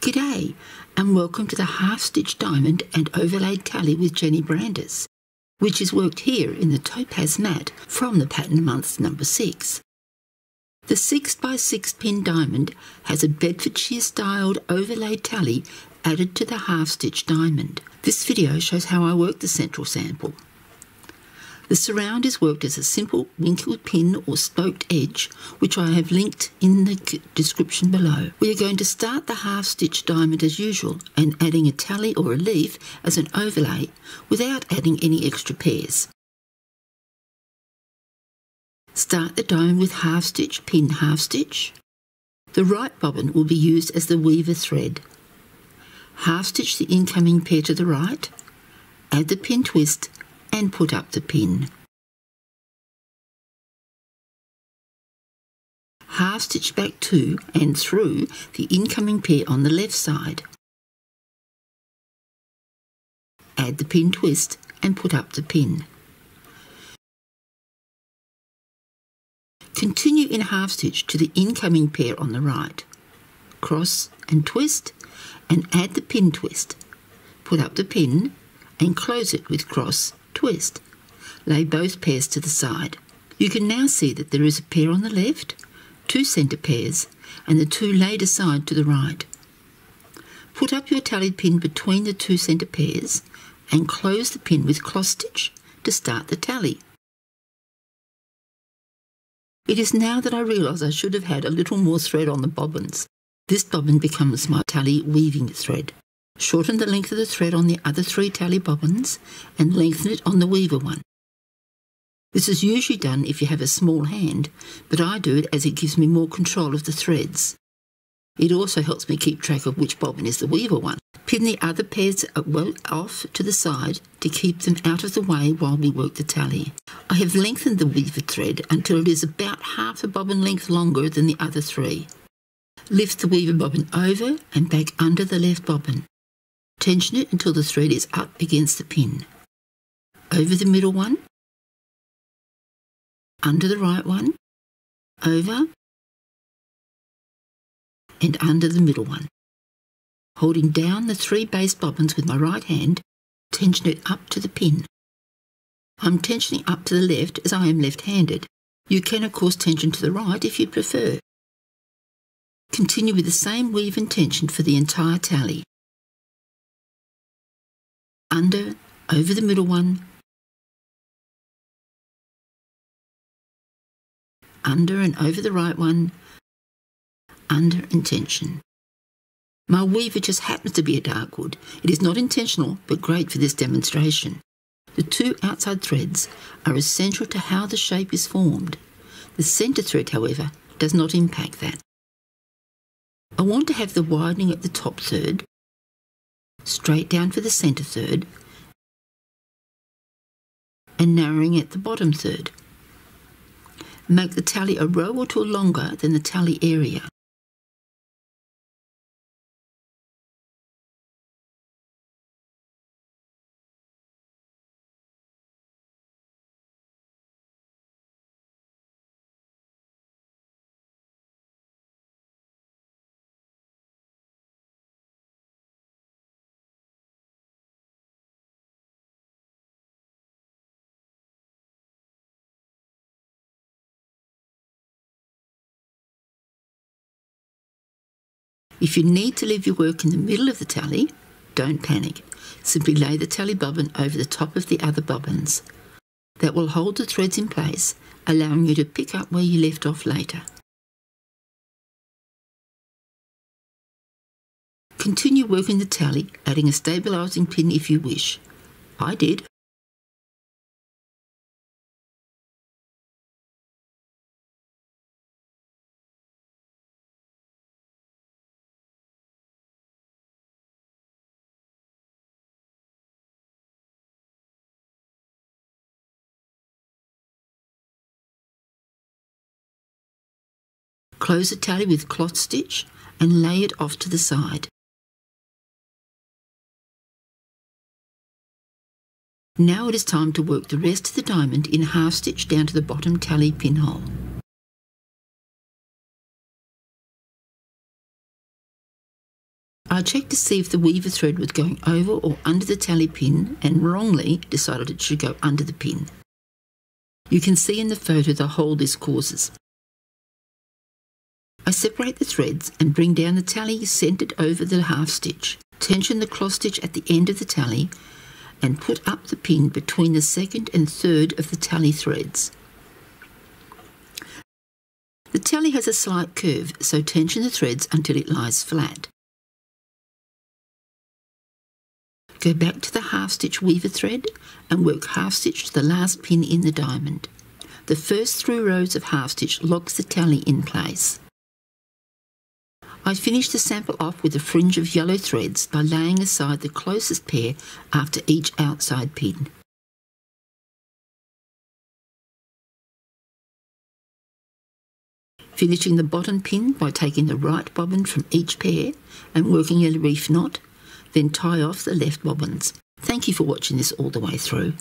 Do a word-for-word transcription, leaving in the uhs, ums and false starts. G'day and welcome to the half stitch diamond and overlaid tally with Jenny Brandis, which is worked here in the Topaz Mat from the Pattern Months number six. The six by six pin diamond has a Bedfordshire styled overlaid tally added to the half stitch diamond. This video shows how I work the central sample. The surround is worked as a simple wrinkled pin or spoked edge, which I have linked in the description below. We are going to start the half stitch diamond as usual and adding a tally or a leaf as an overlay without adding any extra pairs. Start the diamond with half stitch, pin half stitch. The right bobbin will be used as the weaver thread. Half stitch the incoming pair to the right, add the pin twist and put up the pin. Half stitch back to and through the incoming pair on the left side. Add the pin twist and put up the pin. Continue in half stitch to the incoming pair on the right. Cross and twist and add the pin twist. Put up the pin and close it with cross twist. Lay both pairs to the side. You can now see that there is a pair on the left, two centre pairs, and the two laid aside to the right. Put up your tallied pin between the two centre pairs and close the pin with cross stitch to start the tally. It is now that I realise I should have had a little more thread on the bobbins. This bobbin becomes my tally weaving thread. Shorten the length of the thread on the other three tally bobbins and lengthen it on the weaver one. This is usually done if you have a small hand, but I do it as it gives me more control of the threads. It also helps me keep track of which bobbin is the weaver one. Pin the other pairs well off to the side to keep them out of the way while we work the tally. I have lengthened the weaver thread until it is about half a bobbin length longer than the other three. Lift the weaver bobbin over and back under the left bobbin. Tension it until the thread is up against the pin. Over the middle one, under the right one, over, and under the middle one. Holding down the three base bobbins with my right hand, tension it up to the pin. I'm tensioning up to the left as I am left-handed. You can of course tension to the right if you prefer. Continue with the same weave and tension for the entire tally. Under, over the middle one, under and over the right one, under and tension. My weaver just happens to be a dark wood. It is not intentional, but great for this demonstration. The two outside threads are essential to how the shape is formed. The centre thread, however, does not impact that. I want to have the widening at the top third, straight down for the centre third and narrowing at the bottom third. Make the tally a row or two longer than the tally area. If you need to leave your work in the middle of the tally, don't panic. Simply lay the tally bobbin over the top of the other bobbins. That will hold the threads in place, allowing you to pick up where you left off later. Continue working the tally, adding a stabilising pin if you wish. I did. Close the tally with cloth stitch and lay it off to the side. Now it is time to work the rest of the diamond in half stitch down to the bottom tally pinhole. I I checked to see if the weaver thread was going over or under the tally pin, and wrongly decided it should go under the pin. You can see in the photo the hole this causes. I separate the threads and bring down the tally centred over the half stitch, tension the cross stitch at the end of the tally and put up the pin between the second and third of the tally threads. The tally has a slight curve, so tension the threads until it lies flat. Go back to the half stitch weaver thread and work half stitch to the last pin in the diamond. The first three rows of half stitch locks the tally in place. I finish the sample off with a fringe of yellow threads by laying aside the closest pair after each outside pin. Finishing the bottom pin by taking the right bobbin from each pair and working a reef knot, then tie off the left bobbins. Thank you for watching this all the way through.